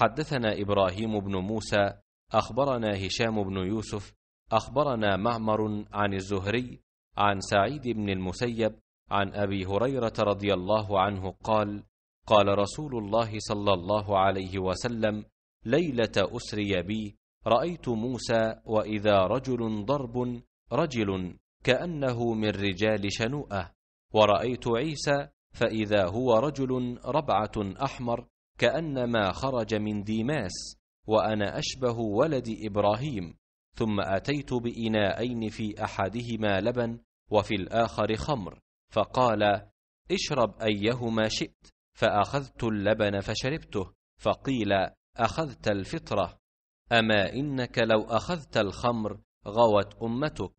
حدثنا إبراهيم بن موسى أخبرنا هشام بن يوسف أخبرنا معمر عن الزهري عن سعيد بن المسيب عن أبي هريرة رضي الله عنه قال: قال رسول الله صلى الله عليه وسلم: ليلة أسري بي رأيت موسى وإذا رجل ضرب رجل كأنه من رجال شنوءة، ورأيت عيسى فإذا هو رجل ربعة أحمر كأنما خرج من ديماس، وأنا أشبه ولد إبراهيم، ثم أتيت بإناءين في أحدهما لبن وفي الآخر خمر، فقال: اشرب أيهما شئت، فأخذت اللبن فشربته، فقيل: أخذت الفطرة، أما إنك لو أخذت الخمر غوت أمتك.